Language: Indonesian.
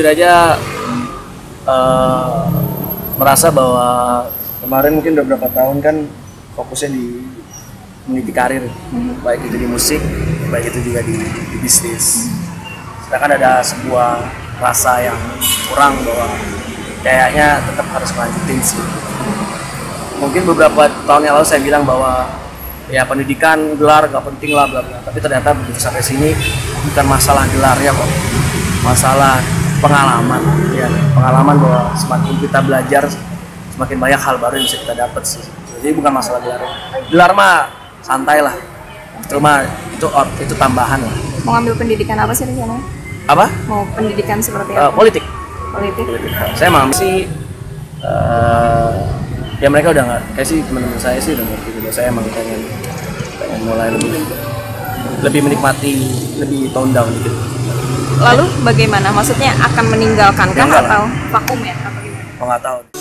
jujur aja merasa bahwa kemarin mungkin udah berapa tahun kan fokusnya di meniti karir, baik itu di musik, baik itu juga di bisnis. Sedangkan ada sebuah rasa yang kurang bahwa kayaknya tetap harus melanjutin sih. Mungkin beberapa tahun yang lalu saya bilang bahwa ya pendidikan, gelar gak penting lah, bla bla. Tapi ternyata begitu sampai sini bukan masalah gelarnya kok, masalah pengalaman. Ya, pengalaman bahwa semakin kita belajar, semakin banyak hal baru yang bisa kita dapat sih. Jadi bukan masalah gelarnya. Gelar mah santai lah, cuma itu tambahan lah. Mau ambil pendidikan apa sih di sana? Apa? Mau pendidikan seperti apa? Politik. Politik. Saya mau sih, ya mereka udah nggak, kayak sih teman-teman saya sih udah ngerti gitu. Saya emang pengen mulai lebih menikmati, lebih tone down gitu. Lalu bagaimana? Maksudnya akan meninggalkan kan atau vakum ya? Atau gimana? Oh, nggak tahu.